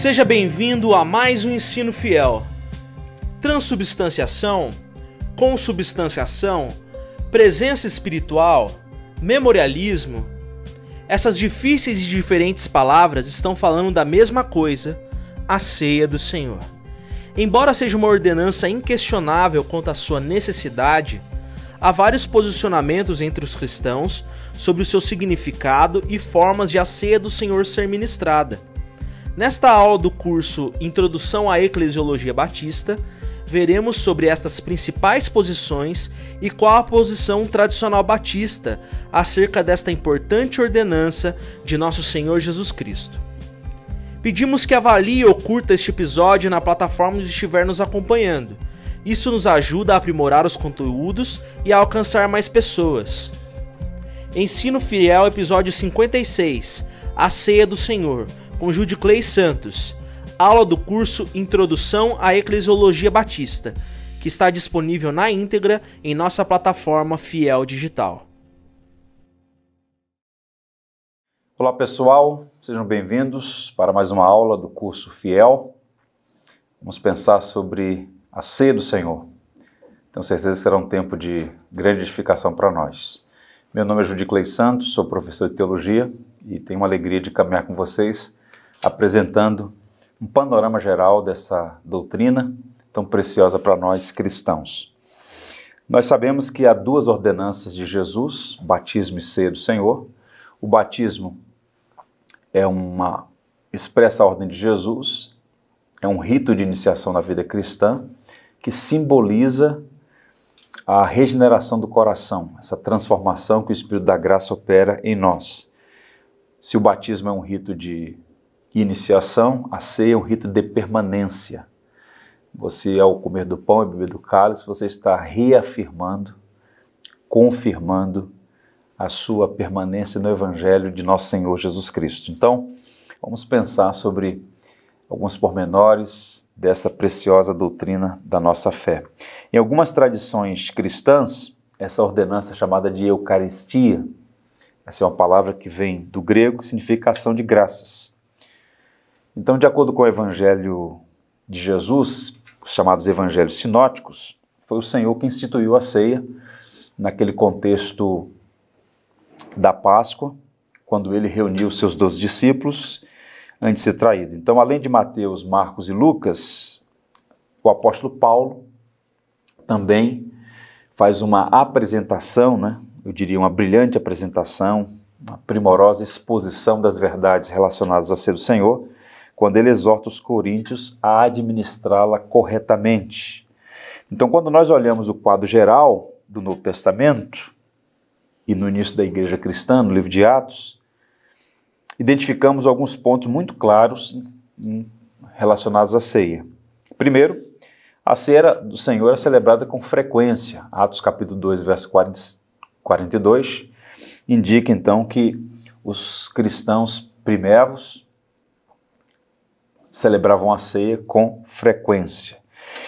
Seja bem-vindo a mais um Ensino Fiel. Transubstanciação, consubstanciação, presença espiritual, memorialismo. Essas difíceis e diferentes palavras estão falando da mesma coisa, a ceia do Senhor. Embora seja uma ordenança inquestionável quanto à sua necessidade, há vários posicionamentos entre os cristãos sobre o seu significado e formas de a ceia do Senhor ser ministrada. Nesta aula do curso Introdução à Eclesiologia Batista, veremos sobre estas principais posições e qual a posição tradicional batista acerca desta importante ordenança de nosso Senhor Jesus Cristo. Pedimos que avalie ou curta este episódio na plataforma onde estiver nos acompanhando. Isso nos ajuda a aprimorar os conteúdos e a alcançar mais pessoas. Ensino Fiel, episódio 56, A Ceia do Senhor, com Judiclay Santos, aula do curso Introdução à Eclesiologia Batista, que está disponível na íntegra em nossa plataforma Fiel Digital. Olá pessoal, sejam bem-vindos para mais uma aula do curso Fiel. Vamos pensar sobre a ceia do Senhor. Tenho certeza que será um tempo de grande edificação para nós. Meu nome é Judiclay Santos, sou professor de teologia e tenho uma alegria de caminhar com vocês apresentando um panorama geral dessa doutrina tão preciosa para nós cristãos. Nós sabemos que há duas ordenanças de Jesus, batismo e ceia do Senhor. O batismo expressa a ordem de Jesus, é um rito de iniciação na vida cristã que simboliza a regeneração do coração, essa transformação que o Espírito da Graça opera em nós. Se o batismo é um rito de iniciação, a ceia é um rito de permanência. Você, ao comer do pão e beber do cálice, você está reafirmando, confirmando a sua permanência no Evangelho de nosso Senhor Jesus Cristo. Então, vamos pensar sobre alguns pormenores dessa preciosa doutrina da nossa fé. Em algumas tradições cristãs, essa ordenança é chamada de Eucaristia. Essa é uma palavra que vem do grego, que significa ação de graças. Então, de acordo com o Evangelho de Jesus, os chamados Evangelhos Sinóticos, foi o Senhor que instituiu a ceia naquele contexto da Páscoa, quando ele reuniu os seus 12 discípulos antes de ser traído. Então, além de Mateus, Marcos e Lucas, o apóstolo Paulo também faz uma apresentação, eu diria uma brilhante apresentação, uma primorosa exposição das verdades relacionadas à ceia do Senhor, quando ele exorta os coríntios a administrá-la corretamente. Então, quando nós olhamos o quadro geral do Novo Testamento e no início da Igreja cristã, no livro de Atos, identificamos alguns pontos muito claros relacionados à ceia. Primeiro, a ceia do Senhor era celebrada com frequência. Atos capítulo 2, verso 42, indica então que os cristãos primeiros celebravam a ceia com frequência.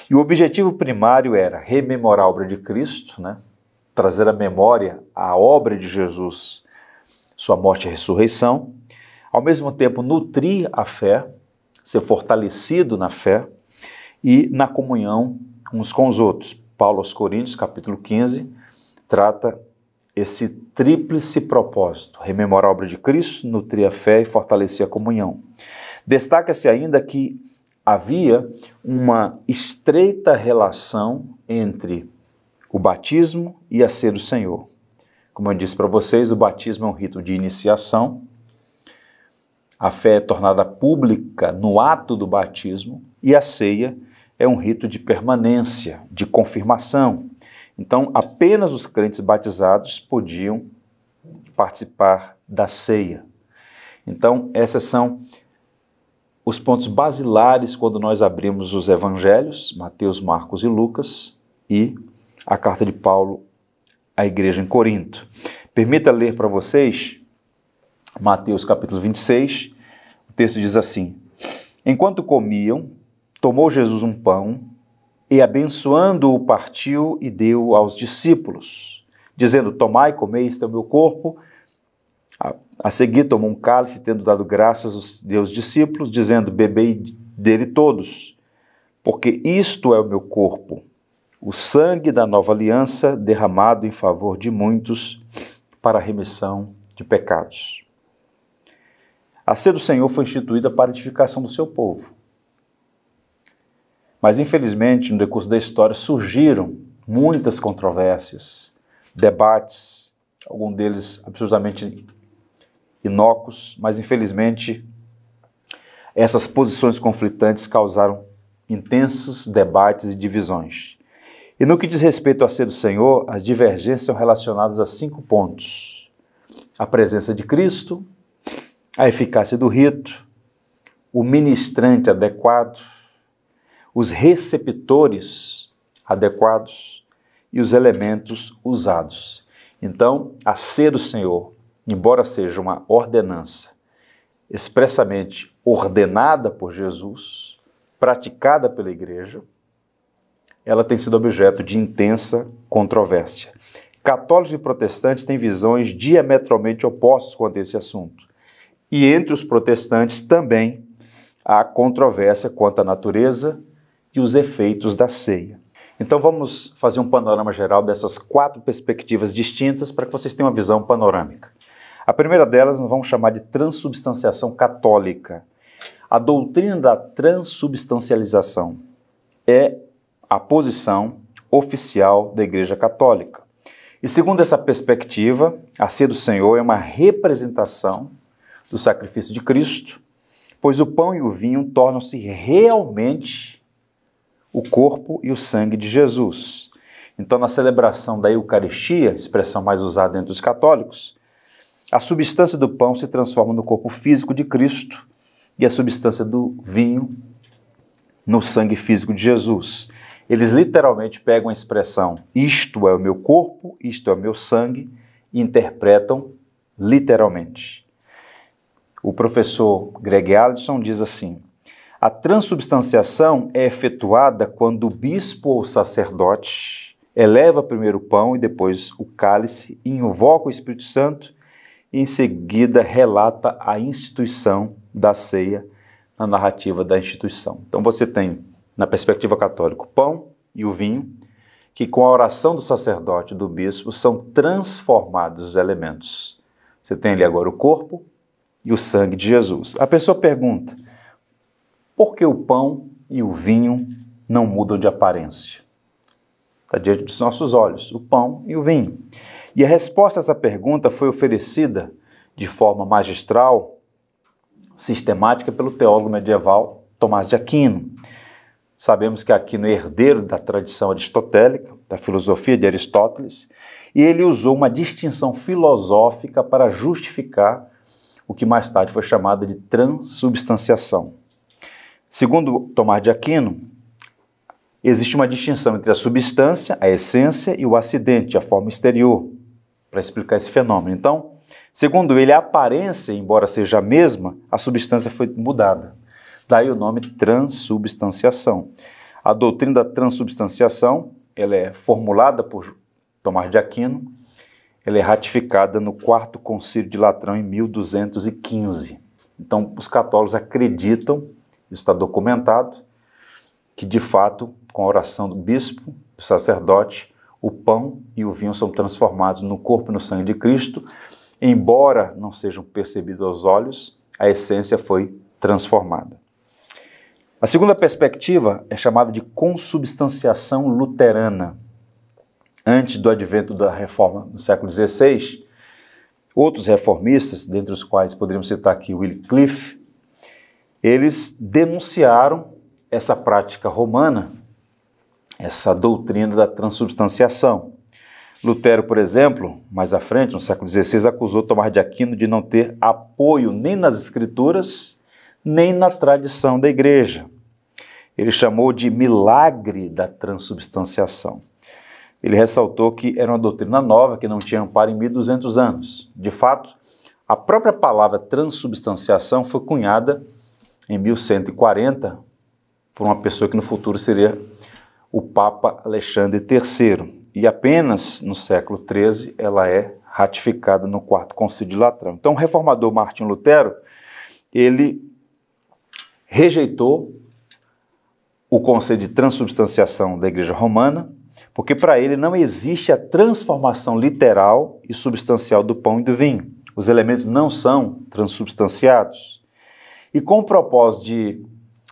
E o objetivo primário era rememorar a obra de Cristo, trazer à memória a obra de Jesus, sua morte e ressurreição, ao mesmo tempo nutrir a fé, ser fortalecido na fé e na comunhão uns com os outros. Paulo aos Coríntios, capítulo 15, trata esse tríplice propósito, rememorar a obra de Cristo, nutrir a fé e fortalecer a comunhão. Destaca-se ainda que havia uma estreita relação entre o batismo e a ceia do Senhor. Como eu disse para vocês, o batismo é um rito de iniciação. A fé é tornada pública no ato do batismo e a ceia é um rito de permanência, de confirmação. Então, apenas os crentes batizados podiam participar da ceia. Então, esses são os pontos basilares quando nós abrimos os evangelhos, Mateus, Marcos e Lucas, e a carta de Paulo à igreja em Corinto. Permita ler para vocês Mateus capítulo 26, o texto diz assim: enquanto comiam, tomou Jesus um pão e, abençoando-o, partiu e deu aos discípulos, dizendo: tomai, comei, este é o meu corpo. A seguir tomou um cálice, tendo dado graças aos Deus discípulos, dizendo: bebei dele todos, porque isto é o meu corpo, o sangue da nova aliança, derramado em favor de muitos para a remissão de pecados. A ceia do Senhor foi instituída para a edificação do seu povo. Mas, infelizmente, no decurso da história surgiram muitas controvérsias, debates, alguns deles absolutamente inócuos, mas, infelizmente, essas posições conflitantes causaram intensos debates e divisões. E no que diz respeito à ceia do Senhor, as divergências são relacionadas a 5 pontos: a presença de Cristo, a eficácia do rito, o ministrante adequado, os receptores adequados e os elementos usados. Então, a ceia do Senhor, embora seja uma ordenança expressamente ordenada por Jesus, praticada pela Igreja, ela tem sido objeto de intensa controvérsia. Católicos e protestantes têm visões diametralmente opostas quanto a esse assunto. E entre os protestantes também há controvérsia quanto à natureza e os efeitos da ceia. Então vamos fazer um panorama geral dessas 4 perspectivas distintas para que vocês tenham uma visão panorâmica. A primeira delas nós vamos chamar de transubstanciação católica. A doutrina da transubstancialização é a posição oficial da Igreja Católica. E segundo essa perspectiva, a ceia do Senhor é uma representação do sacrifício de Cristo, pois o pão e o vinho tornam-se realmente o corpo e o sangue de Jesus. Então, na celebração da Eucaristia, expressão mais usada entre os católicos, a substância do pão se transforma no corpo físico de Cristo e a substância do vinho no sangue físico de Jesus. Eles literalmente pegam a expressão "isto é o meu corpo, isto é o meu sangue" e interpretam literalmente. O professor Greg Allison diz assim: a transubstanciação é efetuada quando o bispo ou sacerdote eleva primeiro o pão e depois o cálice, invoca o Espírito Santo e em seguida relata a instituição da ceia na narrativa da instituição. Então você tem, na perspectiva católica, o pão e o vinho, que com a oração do sacerdote e do bispo são transformados os elementos. Você tem ali agora o corpo e o sangue de Jesus. A pessoa pergunta: por que o pão e o vinho não mudam de aparência? Está diante dos nossos olhos, o pão e o vinho. E a resposta a essa pergunta foi oferecida de forma magistral, sistemática, pelo teólogo medieval Tomás de Aquino. Sabemos que Aquino é herdeiro da tradição aristotélica, da filosofia de Aristóteles, e ele usou uma distinção filosófica para justificar o que mais tarde foi chamado de transubstanciação. Segundo Tomás de Aquino, existe uma distinção entre a substância, a essência, e o acidente, a forma exterior, para explicar esse fenômeno. Então, segundo ele, a aparência, embora seja a mesma, a substância foi mudada. Daí o nome transubstanciação. A doutrina da transubstanciação, ela é formulada por Tomás de Aquino. Ela é ratificada no Quarto Concílio de Latrão, em 1215. Então, os católicos acreditam, isso está documentado, que de fato, com a oração do bispo, do sacerdote, o pão e o vinho são transformados no corpo e no sangue de Cristo. Embora não sejam percebidos aos olhos, a essência foi transformada. A segunda perspectiva é chamada de consubstanciação luterana. Antes do advento da reforma no século XVI, outros reformistas, dentre os quais poderíamos citar aqui Wycliffe, eles denunciaram essa prática romana, essa doutrina da transubstanciação. Lutero, por exemplo, mais à frente, no século XVI, acusou Tomás de Aquino de não ter apoio nem nas Escrituras, nem na tradição da Igreja. Ele chamou de milagre da transubstanciação. Ele ressaltou que era uma doutrina nova, que não tinha amparo em 1200 anos. De fato, a própria palavra transubstanciação foi cunhada em 1140 por uma pessoa que no futuro seria o Papa Alexandre III. E apenas no século XIII ela é ratificada no Quarto Concílio de Latrão. Então, o reformador Martim Lutero, ele rejeitou o conceito de transubstanciação da Igreja Romana, porque para ele não existe a transformação literal e substancial do pão e do vinho. Os elementos não são transubstanciados. E com o propósito de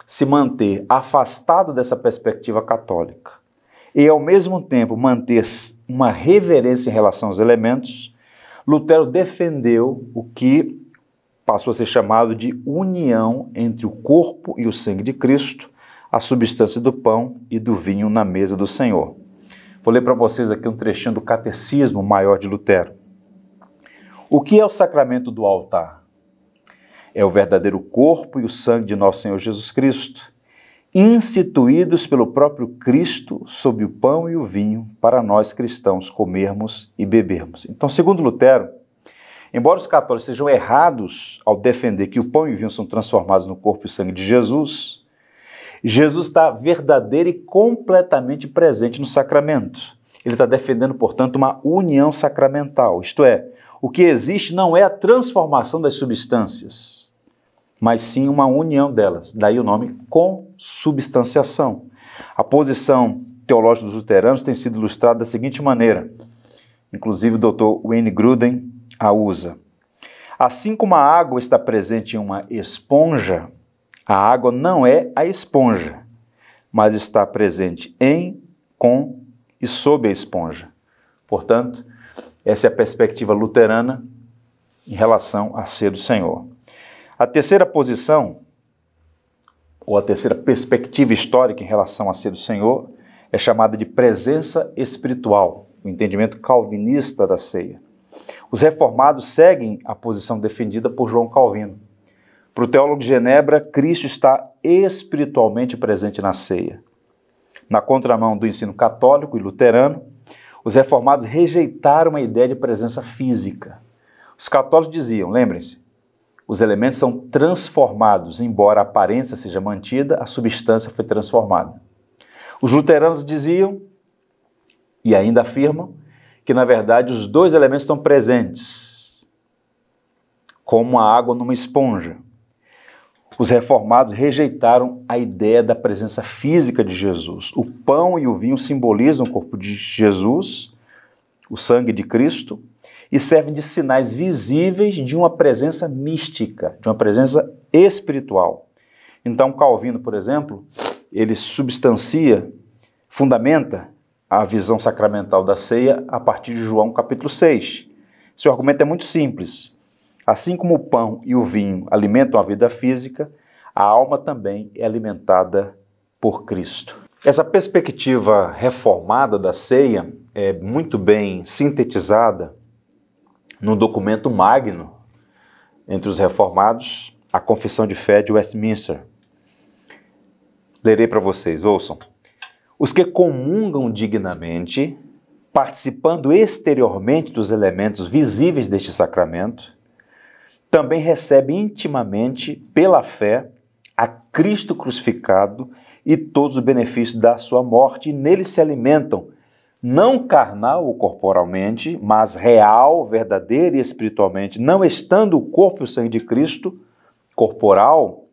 se manter afastado dessa perspectiva católica e, ao mesmo tempo, manter uma reverência em relação aos elementos, Lutero defendeu o que passou a ser chamado de união entre o corpo e o sangue de Cristo, a substância do pão e do vinho na mesa do Senhor. Vou ler para vocês aqui um trechinho do Catecismo Maior de Lutero. O que é o sacramento do altar? É o verdadeiro corpo e o sangue de nosso Senhor Jesus Cristo, instituídos pelo próprio Cristo sob o pão e o vinho para nós cristãos comermos e bebermos. Então, segundo Lutero, embora os católicos sejam errados ao defender que o pão e o vinho são transformados no corpo e sangue de Jesus, Jesus está verdadeiro e completamente presente no sacramento. Ele está defendendo, portanto, uma união sacramental, isto é, o que existe não é a transformação das substâncias, mas sim uma união delas. Daí o nome consubstanciação. A posição teológica dos luteranos tem sido ilustrada da seguinte maneira. Inclusive o Dr. Wayne Grudem a usa. Assim como a água está presente em uma esponja, a água não é a esponja, mas está presente em, com e sob a esponja. Portanto, essa é a perspectiva luterana em relação a ser do Senhor. A terceira posição, ou a terceira perspectiva histórica em relação a ser do Senhor, é chamada de presença espiritual, o entendimento calvinista da ceia. Os reformados seguem a posição defendida por João Calvino. Para o teólogo de Genebra, Cristo está espiritualmente presente na ceia. Na contramão do ensino católico e luterano, os reformados rejeitaram a ideia de presença física. Os católicos diziam, lembrem-se, os elementos são transformados, embora a aparência seja mantida, a substância foi transformada. Os luteranos diziam, e ainda afirmam, que na verdade os dois elementos estão presentes, como a água numa esponja. Os reformados rejeitaram a ideia da presença física de Jesus. O pão e o vinho simbolizam o corpo de Jesus, o sangue de Cristo, e servem de sinais visíveis de uma presença mística, de uma presença espiritual. Então, Calvino, por exemplo, ele fundamenta a visão sacramental da ceia a partir de João capítulo 6. Seu argumento é muito simples. Assim como o pão e o vinho alimentam a vida física, a alma também é alimentada por Cristo. Essa perspectiva reformada da ceia é muito bem sintetizada no documento magno entre os reformados, a Confissão de Fé de Westminster. Lerei para vocês, ouçam. Os que comungam dignamente, participando exteriormente dos elementos visíveis deste sacramento, também recebe intimamente, pela fé, a Cristo crucificado e todos os benefícios da sua morte, e nele se alimentam, não carnal ou corporalmente, mas real, verdadeiro e espiritualmente, não estando o corpo e o sangue de Cristo, corporal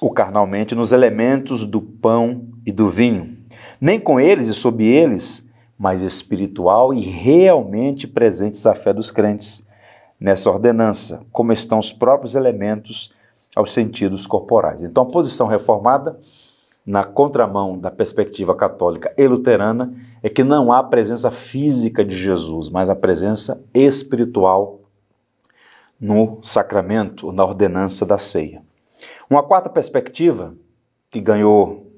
ou carnalmente, nos elementos do pão e do vinho, nem com eles e sob eles, mas espiritual e realmente presentes à fé dos crentes, nessa ordenança, como estão os próprios elementos aos sentidos corporais. Então, a posição reformada, na contramão da perspectiva católica e luterana, é que não há presença física de Jesus, mas a presença espiritual no sacramento, na ordenança da ceia. Uma quarta perspectiva, que ganhou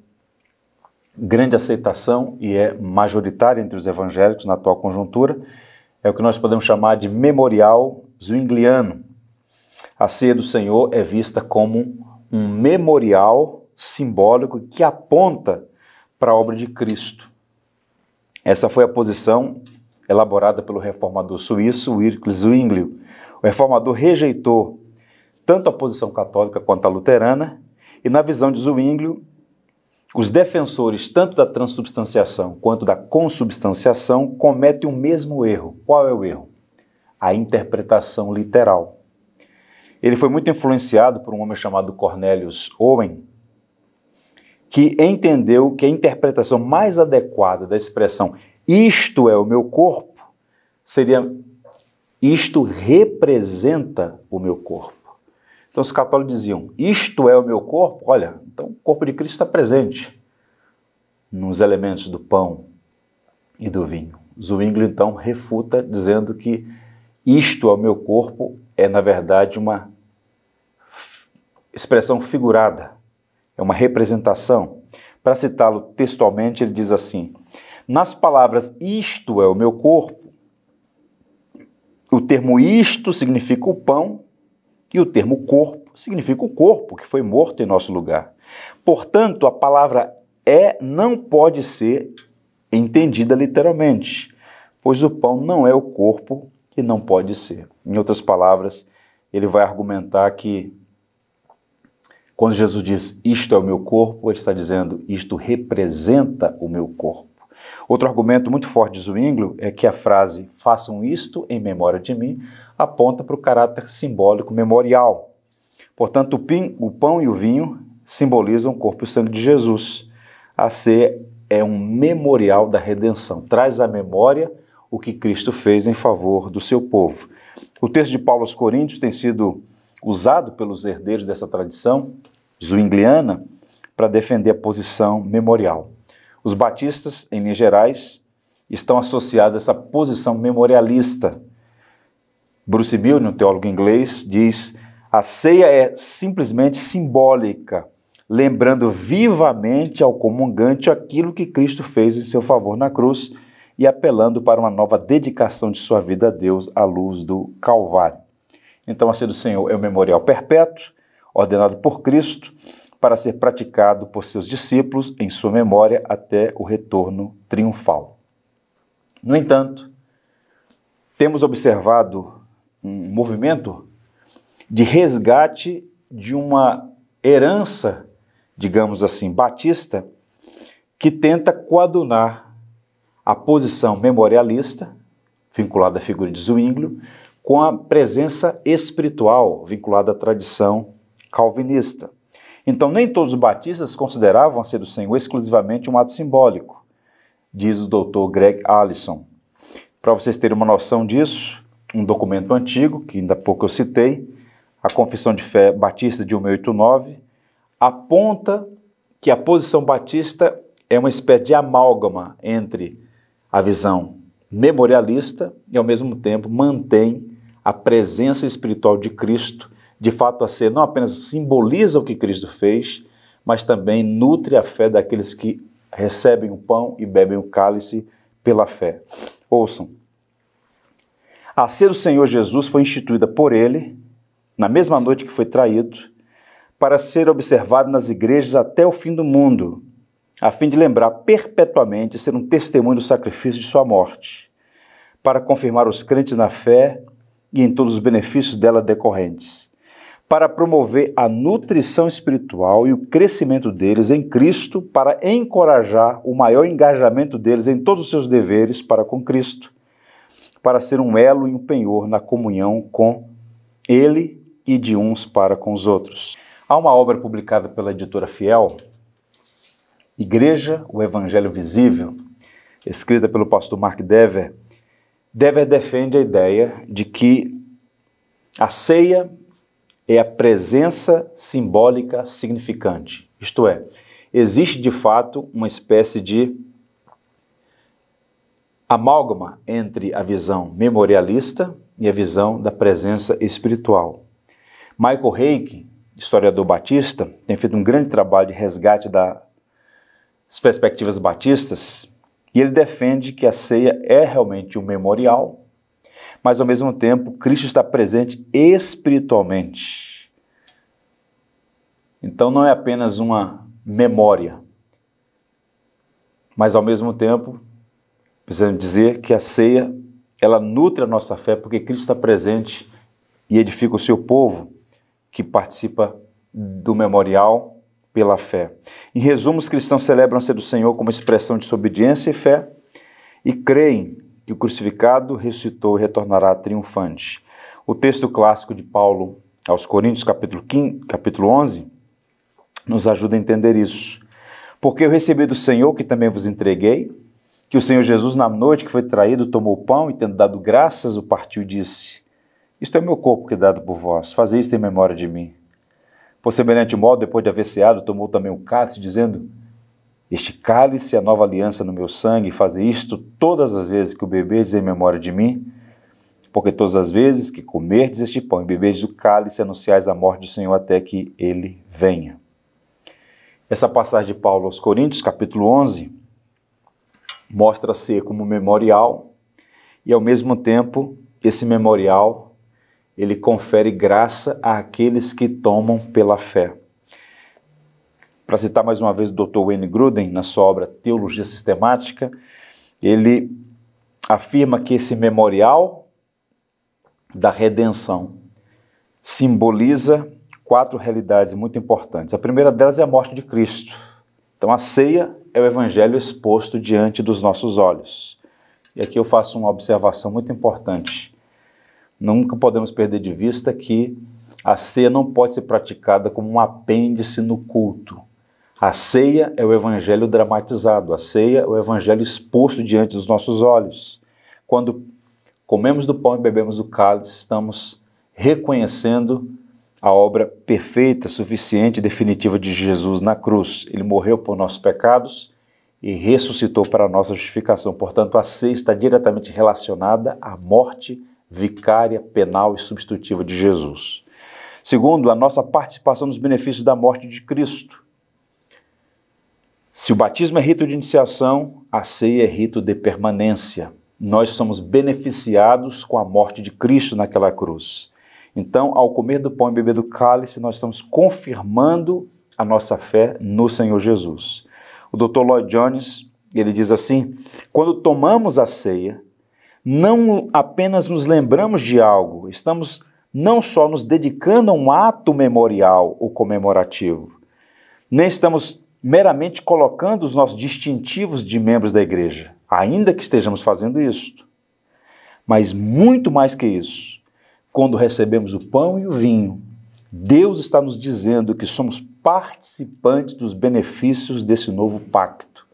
grande aceitação e é majoritária entre os evangélicos na atual conjuntura, é o que nós podemos chamar de memorial zwingliano. A ceia do Senhor é vista como um memorial simbólico que aponta para a obra de Cristo. Essa foi a posição elaborada pelo reformador suíço Ulrich Zuínglio. O reformador rejeitou tanto a posição católica quanto a luterana, e na visão de Zuínglio, os defensores tanto da transubstanciação quanto da consubstanciação cometem o mesmo erro. Qual é o erro? a interpretação literal. Ele foi muito influenciado por um homem chamado Cornelius Owen, que entendeu que a interpretação mais adequada da expressão "isto é o meu corpo" seria "isto representa o meu corpo". Então os católicos diziam, isto é o meu corpo? Olha, então o corpo de Cristo está presente nos elementos do pão e do vinho. Zuínglio, então, refuta dizendo que isto é o meu corpo é, na verdade, uma expressão figurada, é uma representação. Para citá-lo textualmente, ele diz assim, nas palavras isto é o meu corpo, o termo isto significa o pão, e o termo corpo significa o corpo que foi morto em nosso lugar. Portanto, a palavra é não pode ser entendida literalmente, pois o pão não é o corpo e não pode ser. Em outras palavras, ele vai argumentar que quando Jesus diz isto é o meu corpo, ele está dizendo isto representa o meu corpo. Outro argumento muito forte de Zuínglio é que a frase façam isto em memória de mim aponta para o caráter simbólico memorial. Portanto, o pão e o vinho simbolizam o corpo e o sangue de Jesus. A ceia é um memorial da redenção, traz à memória o que Cristo fez em favor do seu povo. O texto de Paulo aos Coríntios tem sido usado pelos herdeiros dessa tradição zwingliana para defender a posição memorial. Os batistas, em linhas gerais, estão associados a essa posição memorialista. Bruce Milne, um teólogo inglês, diz: a ceia é simplesmente simbólica, lembrando vivamente ao comungante aquilo que Cristo fez em seu favor na cruz e apelando para uma nova dedicação de sua vida a Deus à luz do Calvário. Então, a ceia do Senhor é um memorial perpétuo, ordenado por Cristo, para ser praticado por seus discípulos em sua memória até o retorno triunfal. No entanto, temos observado um movimento de resgate de uma herança, digamos assim, batista, que tenta coadunar a posição memorialista, vinculada à figura de Zuínglio, com a presença espiritual, vinculada à tradição calvinista. Então, nem todos os batistas consideravam a ceia do Senhor exclusivamente um ato simbólico, diz o doutor Greg Allison. Para vocês terem uma noção disso, um documento antigo, que ainda há pouco eu citei, a Confissão de Fé Batista de 1889, aponta que a posição batista é uma espécie de amálgama entre a visão memorialista e, ao mesmo tempo, mantém a presença espiritual de Cristo. De fato, a ceia não apenas simboliza o que Cristo fez, mas também nutre a fé daqueles que recebem o pão e bebem o cálice pela fé. Ouçam, a ceia do Senhor Jesus foi instituída por ele, na mesma noite que foi traído, para ser observada nas igrejas até o fim do mundo, a fim de lembrar perpetuamente e ser um testemunho do sacrifício de sua morte, para confirmar os crentes na fé e em todos os benefícios dela decorrentes, para promover a nutrição espiritual e o crescimento deles em Cristo, para encorajar o maior engajamento deles em todos os seus deveres para com Cristo, para ser um elo e um penhor na comunhão com Ele e de uns para com os outros. Há uma obra publicada pela Editora Fiel, Igreja, o Evangelho Visível, escrita pelo pastor Mark Dever. Dever defende a ideia de que a ceia é a presença simbólica significante. Isto é, existe de fato uma espécie de amálgama entre a visão memorialista e a visão da presença espiritual. Michael Reiki, historiador batista, tem feito um grande trabalho de resgate das perspectivas batistas e ele defende que a ceia é realmente um memorial, mas ao mesmo tempo Cristo está presente espiritualmente. Então não é apenas uma memória, mas ao mesmo tempo precisamos dizer que a ceia ela nutre a nossa fé porque Cristo está presente e edifica o seu povo que participa do memorial pela fé. Em resumo, os cristãos celebram a ceia do Senhor como expressão de sua obediência e fé e creem que o crucificado ressuscitou e retornará triunfante. O texto clássico de Paulo aos Coríntios, capítulo 11, nos ajuda a entender isso. Porque eu recebi do Senhor, que também vos entreguei, que o Senhor Jesus, na noite que foi traído, tomou o pão e, tendo dado graças, o partiu e disse: Isto é o meu corpo que é dado por vós, fazei isto em memória de mim. Por semelhante modo, depois de haver ceado, tomou também o cálice, dizendo: Este cálice é a nova aliança no meu sangue, fazei isto todas as vezes que o bebedes em memória de mim, porque todas as vezes que comerdes este pão e bebedes o cálice, anunciais a morte do Senhor até que ele venha. Essa passagem de Paulo aos Coríntios, capítulo 11, mostra ser como memorial e, ao mesmo tempo, esse memorial ele confere graça àqueles que tomam pela fé. Para citar mais uma vez o Dr. Wayne Grudem, na sua obra Teologia Sistemática, ele afirma que esse memorial da redenção simboliza quatro realidades muito importantes. A primeira delas é a morte de Cristo. Então a ceia é o evangelho exposto diante dos nossos olhos. E aqui eu faço uma observação muito importante. Nunca podemos perder de vista que a ceia não pode ser praticada como um apêndice no culto. A ceia é o evangelho dramatizado, a ceia é o evangelho exposto diante dos nossos olhos. Quando comemos do pão e bebemos do cálice, estamos reconhecendo a obra perfeita, suficiente e definitiva de Jesus na cruz. Ele morreu por nossos pecados e ressuscitou para a nossa justificação. Portanto, a ceia está diretamente relacionada à morte vicária, penal e substitutiva de Jesus. Segundo, a nossa participação nos benefícios da morte de Cristo. Se o batismo é rito de iniciação, a ceia é rito de permanência. Nós somos beneficiados com a morte de Cristo naquela cruz. Então, ao comer do pão e beber do cálice, nós estamos confirmando a nossa fé no Senhor Jesus. O Dr. Lloyd-Jones, ele diz assim: quando tomamos a ceia, não apenas nos lembramos de algo, estamos não só nos dedicando a um ato memorial ou comemorativo, nem estamos meramente colocando os nossos distintivos de membros da igreja, ainda que estejamos fazendo isso. Mas muito mais que isso, quando recebemos o pão e o vinho, Deus está nos dizendo que somos participantes dos benefícios desse novo pacto.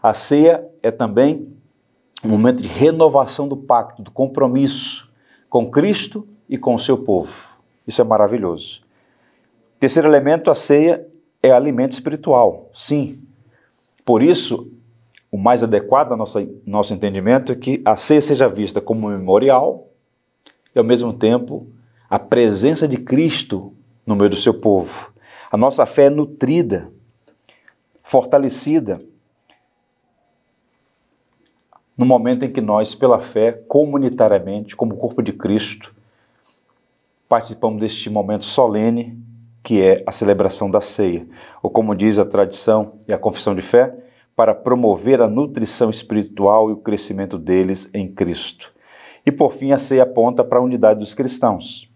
A ceia é também um momento de renovação do pacto, do compromisso com Cristo e com o seu povo. Isso é maravilhoso. Terceiro elemento, a ceia é alimento espiritual, sim. Por isso, o mais adequado ao nosso entendimento é que a ceia seja vista como um memorial e, ao mesmo tempo, a presença de Cristo no meio do seu povo. A nossa fé é nutrida, fortalecida, no momento em que nós, pela fé, comunitariamente, como corpo de Cristo, participamos deste momento solene, que é a celebração da ceia, ou como diz a tradição e a confissão de fé, para promover a nutrição espiritual e o crescimento deles em Cristo. E por fim, a ceia aponta para a unidade dos cristãos.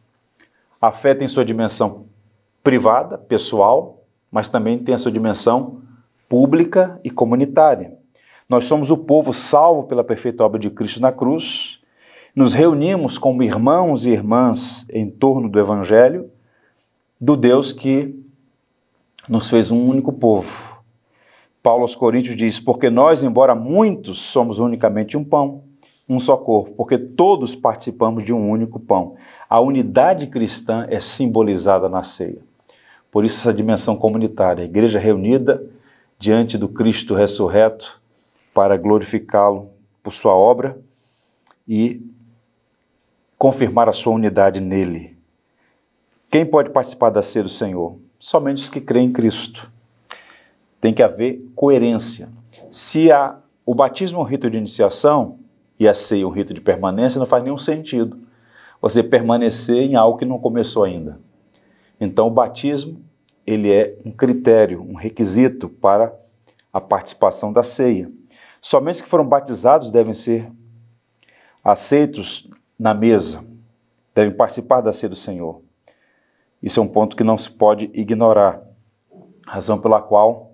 A fé tem sua dimensão privada, pessoal, mas também tem a sua dimensão pública e comunitária. Nós somos o povo salvo pela perfeita obra de Cristo na cruz, nos reunimos como irmãos e irmãs em torno do Evangelho, do Deus que nos fez um único povo. Paulo aos Coríntios diz: porque nós, embora muitos, somos unicamente um pão, um só corpo, porque todos participamos de um único pão. A unidade cristã é simbolizada na ceia. Por isso essa dimensão comunitária, a igreja reunida diante do Cristo ressurreto, para glorificá-lo por sua obra e confirmar a sua unidade nele. Quem pode participar da ceia do Senhor? Somente os que creem em Cristo. Tem que haver coerência. Se o batismo é um rito de iniciação e a ceia é um rito de permanência, não faz nenhum sentido você permanecer em algo que não começou ainda. Então o batismo ele é um critério, um requisito para a participação da ceia. Somente os que foram batizados devem ser aceitos na mesa, devem participar da ceia do Senhor. Isso é um ponto que não se pode ignorar, razão pela qual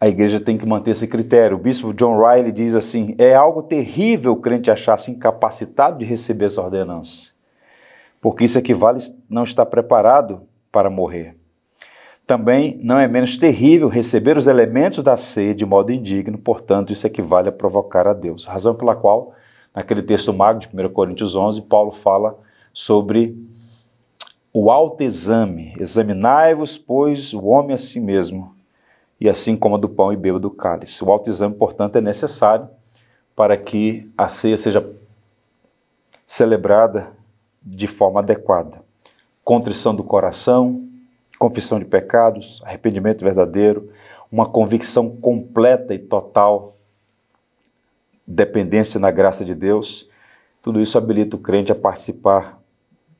a igreja tem que manter esse critério. O bispo John Riley diz assim: é algo terrível o crente achar-se incapacitado de receber essa ordenança, porque isso equivale a não estar preparado para morrer. Também não é menos terrível receber os elementos da ceia de modo indigno, portanto, isso equivale a provocar a Deus. Razão pela qual, naquele texto magno de 1 Coríntios 11, Paulo fala sobre o autoexame. Examinai-vos, pois, o homem a si mesmo, e assim coma do pão e beba do cálice. O autoexame, portanto, é necessário para que a ceia seja celebrada de forma adequada. Contrição do coração, confissão de pecados, arrependimento verdadeiro, uma convicção completa e total, dependência na graça de Deus, tudo isso habilita o crente a participar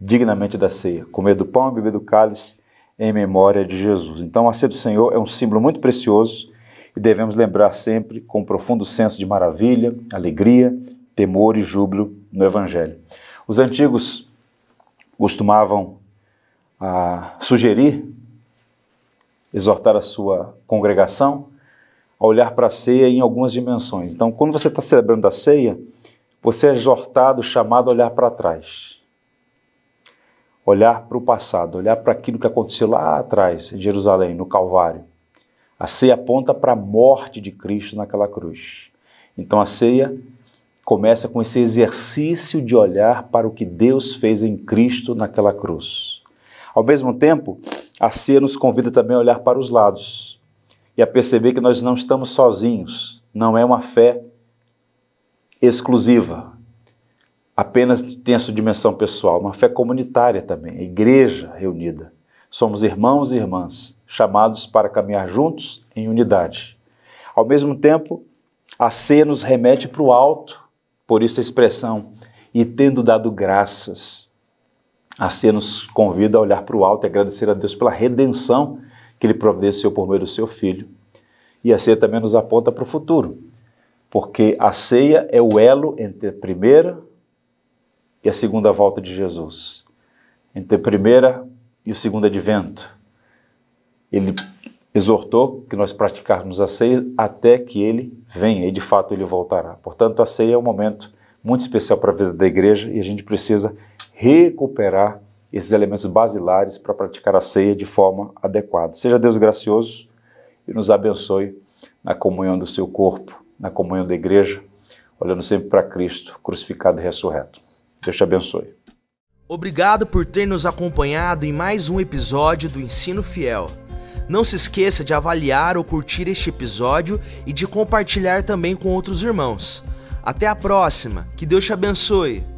dignamente da ceia, comer do pão e beber do cálice em memória de Jesus. Então a ceia do Senhor é um símbolo muito precioso e devemos lembrar sempre com um profundo senso de maravilha, alegria, temor e júbilo no Evangelho. Os antigos costumavam sugerir, exortar a sua congregação a olhar para a ceia em algumas dimensões. Então, quando você está celebrando a ceia, você é exortado, chamado a olhar para trás, olhar para o passado, olhar para aquilo que aconteceu lá atrás, em Jerusalém, no Calvário. A ceia aponta para a morte de Cristo naquela cruz. Então, a ceia começa com esse exercício de olhar para o que Deus fez em Cristo naquela cruz. Ao mesmo tempo, a ceia nos convida também a olhar para os lados e a perceber que nós não estamos sozinhos, não é uma fé exclusiva, apenas tem a sua dimensão pessoal, uma fé comunitária também, a igreja reunida. Somos irmãos e irmãs, chamados para caminhar juntos em unidade. Ao mesmo tempo, a ceia nos remete para o alto, por isso a expressão, e tendo dado graças. A ceia nos convida a olhar para o alto e agradecer a Deus pela redenção que Ele providenciou por meio do Seu Filho. E a ceia também nos aponta para o futuro, porque a ceia é o elo entre a primeira e a segunda volta de Jesus. Entre a primeira e o segundo advento. Ele exortou que nós praticarmos a ceia até que Ele venha, e de fato Ele voltará. Portanto, a ceia é um momento muito especial para a vida da igreja e a gente precisa recuperar esses elementos basilares para praticar a ceia de forma adequada. Seja Deus gracioso e nos abençoe na comunhão do seu corpo, na comunhão da igreja, olhando sempre para Cristo, crucificado e ressurreto. Deus te abençoe. Obrigado por ter nos acompanhado em mais um episódio do Ensino Fiel. Não se esqueça de avaliar ou curtir este episódio e de compartilhar também com outros irmãos. Até a próxima. Que Deus te abençoe.